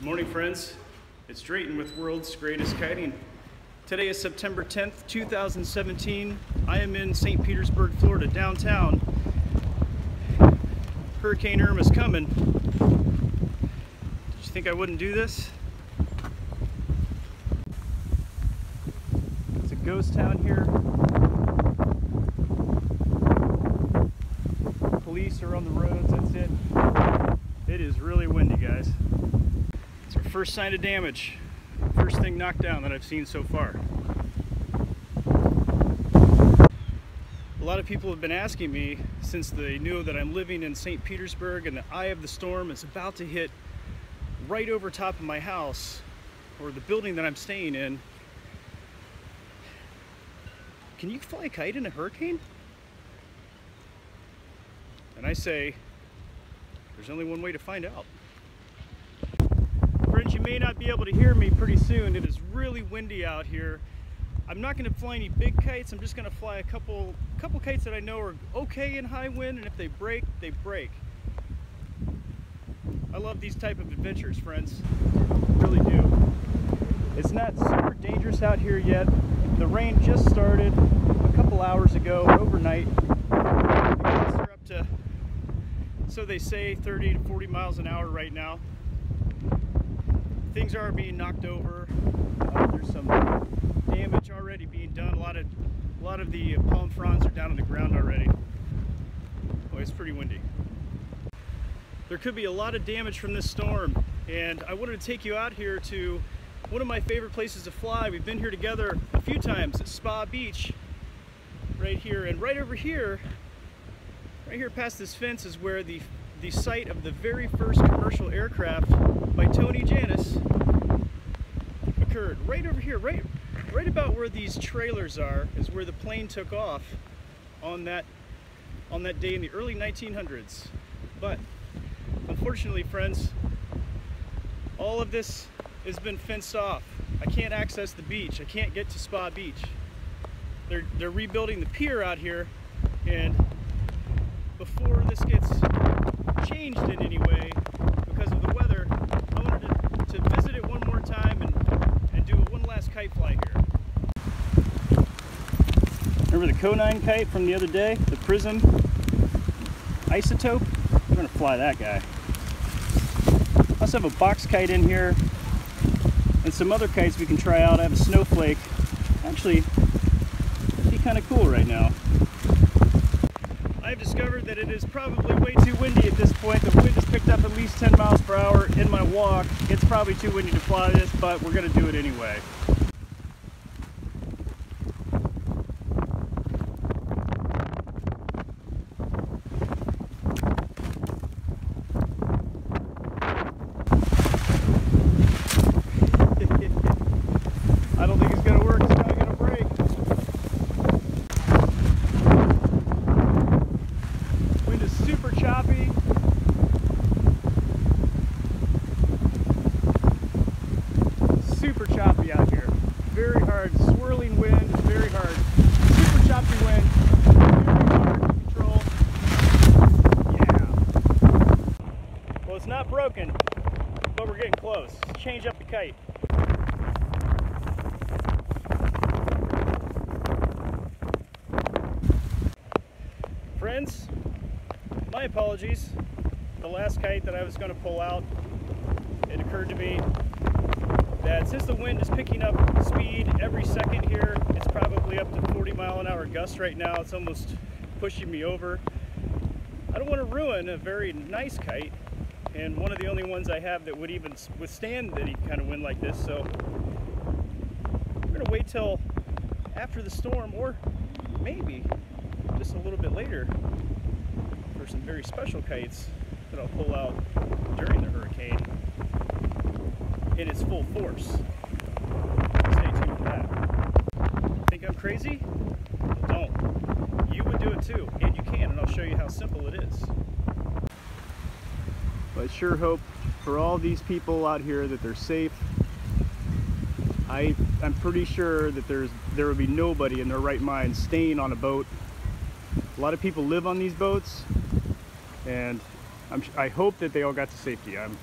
Good morning, friends. It's Drayton with World's Greatest Kiting. Today is September 10th, 2017. I am in St. Petersburg, Florida, downtown. Hurricane Irma is coming. Did you think I wouldn't do this? It's a ghost town here. Police are on the roads, that's it. It is really windy, guys. It's our first sign of damage. First thing knocked down that I've seen so far. A lot of people have been asking me, since they knew that I'm living in St. Petersburg and the eye of the storm is about to hit right over top of my house, or the building that I'm staying in, can you fly a kite in a hurricane? And I say, there's only one way to find out. Friends, you may not be able to hear me pretty soon. It is really windy out here. I'm not going to fly any big kites. I'm just going to fly a couple kites that I know are okay in high wind, and if they break, they break. I love these type of adventures, friends. I really do. It's not super dangerous out here yet. The rain just started a couple hours ago, overnight. They're up to, so they say, 30 to 40 miles an hour right now. Things are being knocked over. There's some damage already being done. A lot of the palm fronds are down on the ground already. Oh, it's pretty windy. There could be a lot of damage from this storm, and I wanted to take you out here to one of my favorite places to fly. We've been here together a few times at Spa Beach, right here, and right over here. Right here past this fence is where the site of the very first commercial aircraft by Tony Janus occurred. Right over here, right about where these trailers are, is where the plane took off on that day in the early 1900s. But unfortunately, friends, all of this has been fenced off. I can't access the beach. I can't get to Spa Beach. They're rebuilding the pier out here, and before this gets changed in any way because of the weather, I wanted to visit it one more time and do one last kite fly here. Remember the Conine kite from the other day? The Prism isotope? I'm gonna fly that guy. I also have a box kite in here and some other kites we can try out. I have a snowflake. Actually, it'd be kind of cool right now. I've discovered that it is probably way too windy at this point. The wind has picked up at least 10 miles per hour in my walk. It's probably too windy to fly this, but we're going to do it anyway. I don't think it's going to work. It's probably going to break. Super choppy. Super choppy out here. Very hard. Swirling wind. Very hard. Super choppy wind. Very hard to control. Yeah. Well, it's not broken, but we're getting close. Let's change up the kite. Friends, my apologies. The last kite that I was going to pull out, it occurred to me that since the wind is picking up speed every second here, it's probably up to 40 mile an hour gusts right now. It's almost pushing me over. I don't want to ruin a very nice kite, and one of the only ones I have that would even withstand any kind of wind like this. So we're going to wait till after the storm, or maybe just a little bit later, for some very special kites that I'll pull out during the hurricane in its full force. Stay tuned for that. Think I'm crazy? Well, don't. You would do it too, and you can, and I'll show you how simple it is. Well, I sure hope for all these people out here that they're safe. I'm pretty sure that there would be nobody in their right mind staying on a boat. A lot of people live on these boats, and I hope that they all got to safety. I'm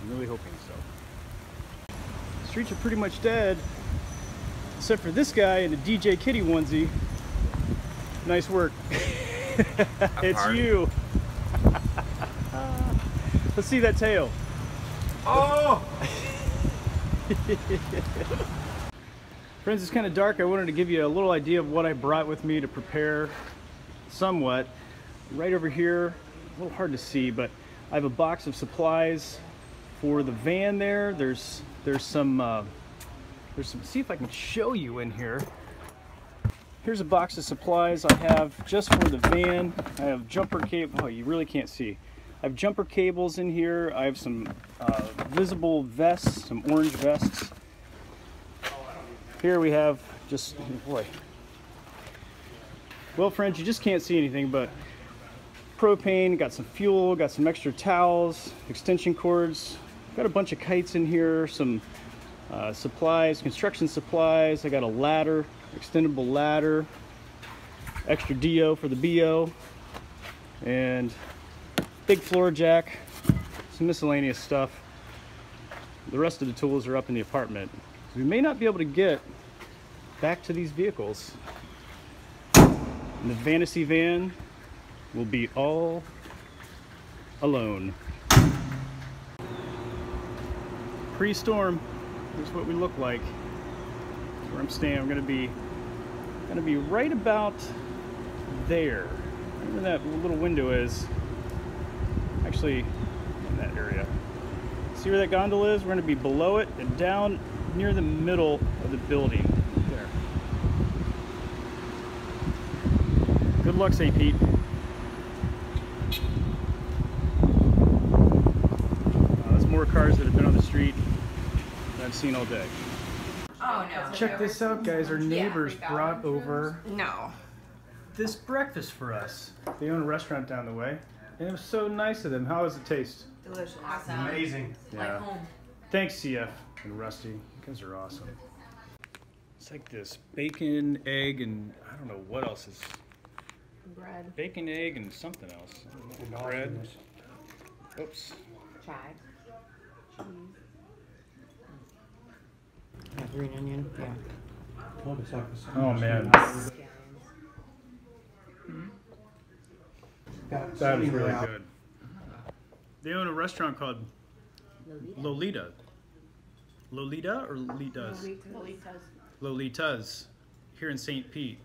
I'm really hoping so. The streets are pretty much dead, except for this guy in a DJ Kitty onesie. Nice work. It's you. Let's see that tail. Oh! Friends, it's kind of dark. I wanted to give you a little idea of what I brought with me to prepare somewhat. Right over here, a little hard to see, but I have a box of supplies for the van there. There's some, see if I can show you in here. Here's a box of supplies I have just for the van. I have jumper cable. Oh, you really can't see. I have jumper cables in here. I have some visible vests, some orange vests. Here we have just, oh boy. Well, friends, you just can't see anything, but propane, got some fuel, got some extra towels, extension cords. Got a bunch of kites in here, some supplies, construction supplies. I got a ladder, extendable ladder, extra do for the bo, and big floor jack, some miscellaneous stuff. The rest of the tools are up in the apartment. We may not be able to get back to these vehicles, and the vanity van will be all alone. Pre-storm, here's what we look like. Where I'm staying, I'm gonna be right about there. Right where that little window is, actually in that area. See where that gondola is? We're gonna be below it and down near the middle of the building. There. Good luck, St. Pete. There's more cars that have been on the street than I've seen all day. Oh no! Check this out, guys. Our neighbors brought over this breakfast for us. They own a restaurant down the way, and it was so nice of them. How does it taste? Delicious. Awesome. Amazing. Like home. Thanks, CF and Rusty. You guys are awesome. It's like this bacon, egg, and I don't know what else is. Bread. Bacon, egg, and something else. Bread. Oops. Chai. Cheese. Green onion. Yeah. Oh man. That was really good. They own a restaurant called Lolita. Lolita or Lolita's? Lolita's. Here in St. Pete.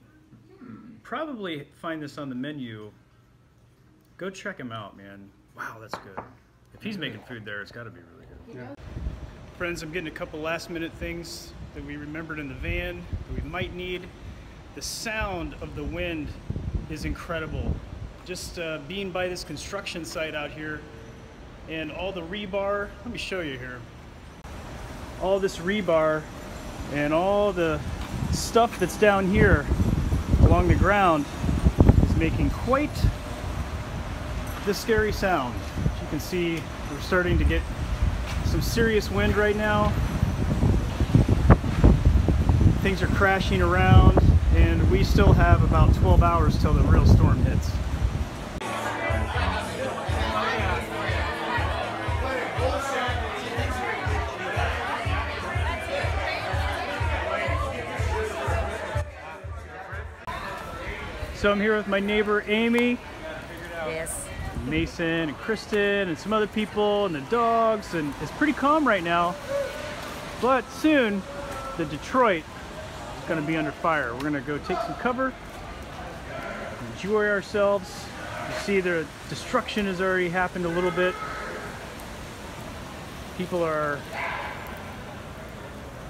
Probably find this on the menu. Go check him out, man. Wow, that's good. If he's making food there, it's got to be really good. Yeah. Friends, I'm getting a couple last-minute things that we remembered in the van that we might need. The sound of the wind is incredible. Just being by this construction site out here and all the rebar. Let me show you here. All this rebar and all the stuff that's down here along the ground is making quite the scary sound. As you can see, we're starting to get some serious wind right now. Things are crashing around, and we still have about 12 hours till the real storm hits. So I'm here with my neighbor Amy. Yes. Mason and Kristen and some other people and the dogs, and it's pretty calm right now, but soon the Detroit is going to be under fire. We're going to go take some cover, enjoy ourselves. You see the destruction has already happened a little bit. People are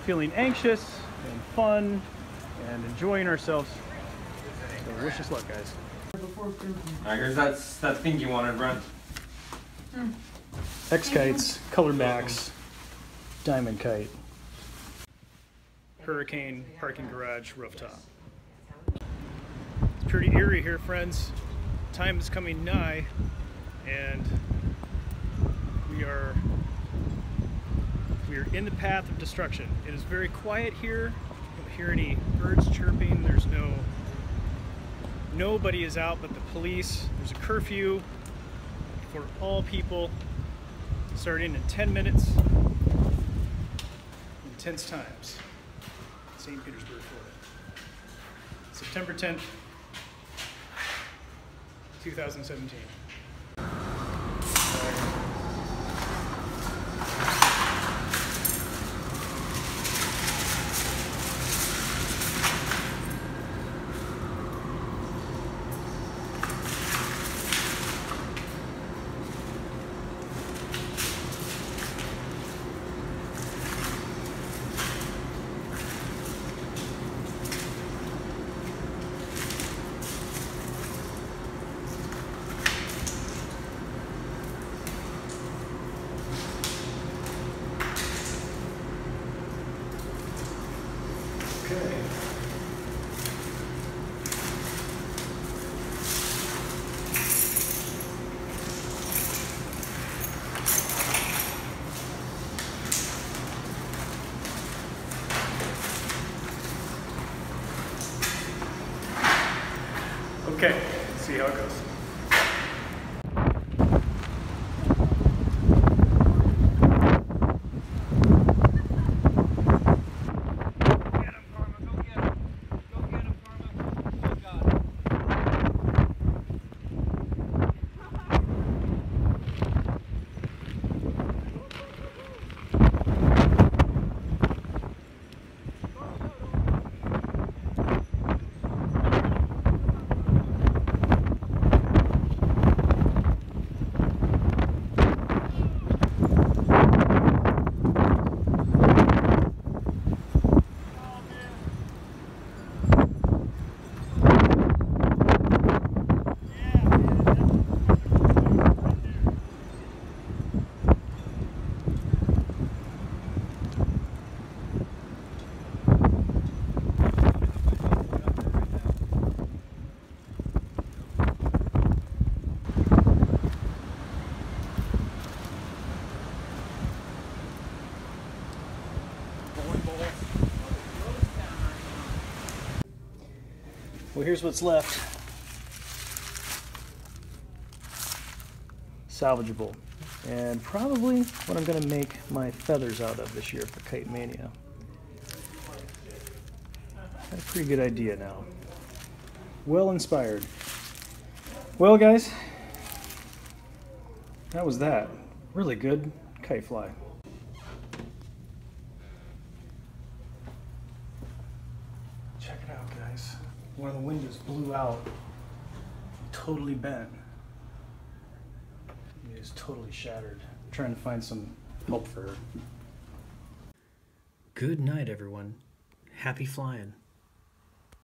feeling anxious and fun and enjoying ourselves, so wish us luck, guys. Alright, here's that thing you wanted, Brent. X-Kites, Color Max, Diamond Kite. Hurricane parking garage rooftop. It's pretty eerie here, friends. Time is coming nigh, and we are in the path of destruction. It is very quiet here. You don't hear any birds chirping. There's nobody is out but the police. There's a curfew for all people. starting in 10 minutes, intense times, St. Petersburg, Florida, September 10th, 2017. Okay, let's see how it goes. Well, here's what's left. Salvageable. And probably what I'm going to make my feathers out of this year for Kite Mania. Got a pretty good idea now. Well inspired. Well, guys, that was that. Really good kite fly. Check it out, guys. One of the windows blew out, totally bent. It is totally shattered. I'm trying to find some help for her. Good night, everyone. Happy flying.